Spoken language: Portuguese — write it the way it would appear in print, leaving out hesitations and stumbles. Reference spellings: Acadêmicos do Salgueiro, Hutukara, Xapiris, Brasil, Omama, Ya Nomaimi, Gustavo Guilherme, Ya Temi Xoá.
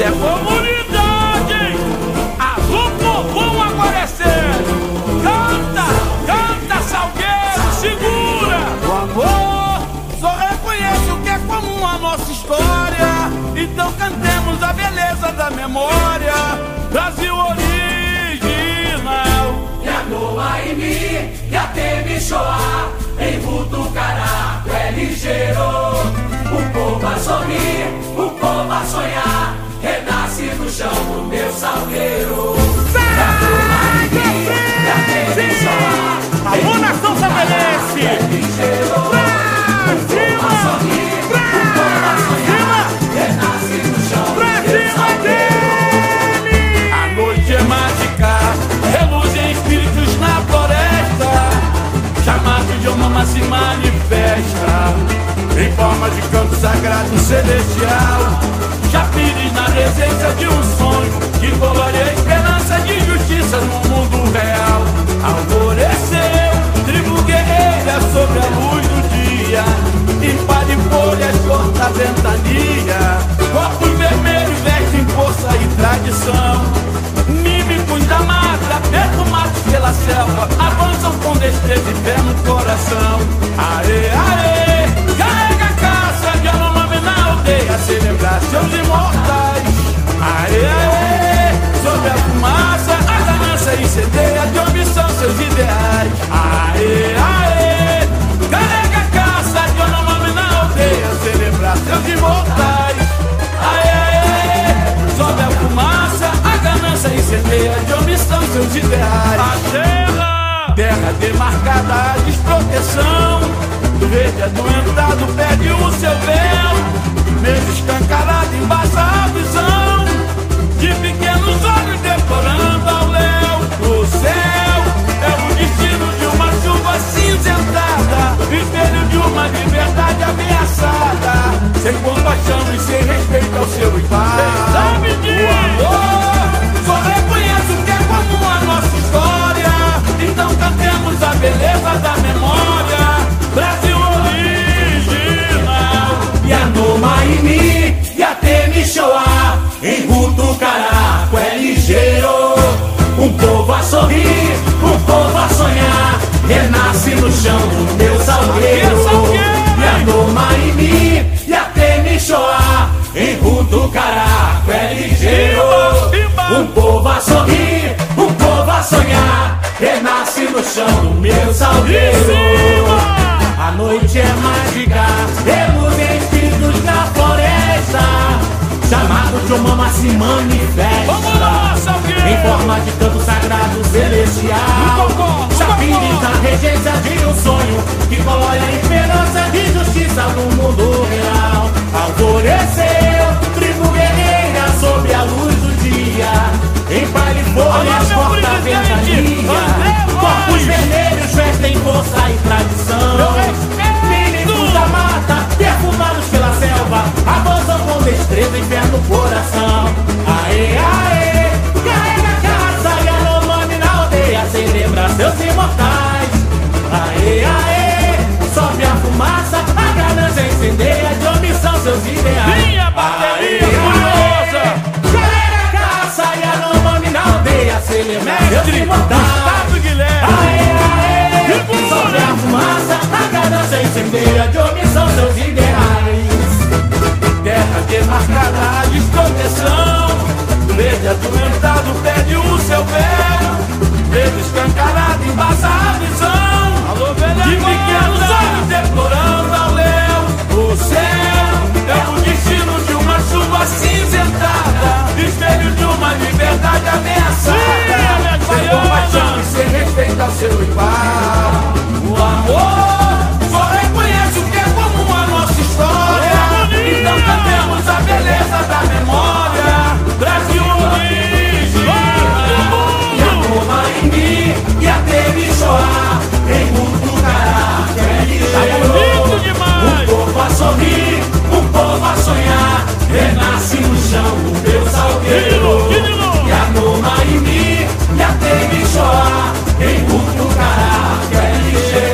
Isso é comunidade! Alô, povão, agora é sério! Canta, canta, Salgueiro, segura! O amor só reconhece o que é comum à nossa história. Então cantemos a beleza da memória. Brasil original. Ya Nomaimi, Ya Temi Xoá, em Hutukara, é ligeiro. O povo a sorrir, o povo a sonhar, renasce do chão o meu Salgueiro. Sai! Alô, nação salgueirense! Pra cima! Omama se manifesta em forma de canto sagrado celestial. Xapiris na presença de um sonho que coloreia a esperança de justiça no mundo real. Alvoreceu, tribo guerreira sobre a luz do dia, impar de folhas corta a ventania. Corpos vermelhos vestem força e tradição. Mímicos da mata, perfumados pela selva, avançam com destreza e fé no coração. Aê, aê, carrega a caça de Omama na aldeia, celebrar seus imortais. Aê, aê, sobre a fumaça, a dança incendeia de onde são seus ideais. Aê, aê, carrega a caça de Omama na aldeia, celebrar seus imortais. Aê, aê, sobre a fumaça, a dança incendeia de onde são seus ideais. Terra demarcada, a desproteção do verde adoentado perde o seu véu. Meio escancarado, embaça a visão de pequenos olhos devorando ao léu. O céu é o destino de uma chuva cinzentada, espelho de uma liberdade ameaçada, sem compaixão e sem respeito ao seu igual. O amor só reconhece o que é comum à nossa história. Então cantemos a beleza da memória, Brasil original. Ya Nomaimi, Ya Temi Xoá, em Hutukara, é ligeiro. Um povo a sorrir, um povo a sonhar, renasce no chão do meu Salgueiro. Ya Nomaimi, Ya Temi Xoá, em Hutukara, é ligeiro. Um povo a sorrir, um povo a sonhar, renasce no chão do meu Salgueiro. A noite é mágica, temos espíritos na floresta, chamado de Omama se manifesta em forma de canto sagrado celestial. Xapiris na regência de um sonho que colore a esperança de justiça no mundo real. Alvoreceu, tribo guerreira sob a luz do dia, em baile folhas corta a ventania. Corpos vermelhos vestem força e tradição. Meninos da mata, perfumados pela selva, avançam com destreza e fé no coração. Aê, aê, carrega a caça, Ya Nomaimi na aldeia, celebra seus imortais. Aê, aê, sobe a fumaça, a ganância incendeia, de omissão seus ideais. Minha bateria furiosa, mestre Gustavo Guilherme. Aê, aê, sobre a fumaça, a ganância incendeia, de omissão seus ideais. Terra demarcada, a desproteção, verde adoentado perde o seu véu. Verde escancarado, embaça a visão, alô, velha, de pequenos olhos deplorando ao léu. O céu é o destino de uma chuva acinzentada, espelho de uma liberdade ameaçada, sem respeito ao seu igual. O amor só reconhece o que é comum à nossa história. Então cantemos a beleza da memória, Brasil original. Ya Nomaimi, Ya Temi Xoá, em Hutukara, é ligeiro. Um povo a sorrir, um povo a sonhar, renasce no chão o meu Salgueiro. Ya Nomaimi, Ya Temi Xoá, em Hutukara, é ligeiro.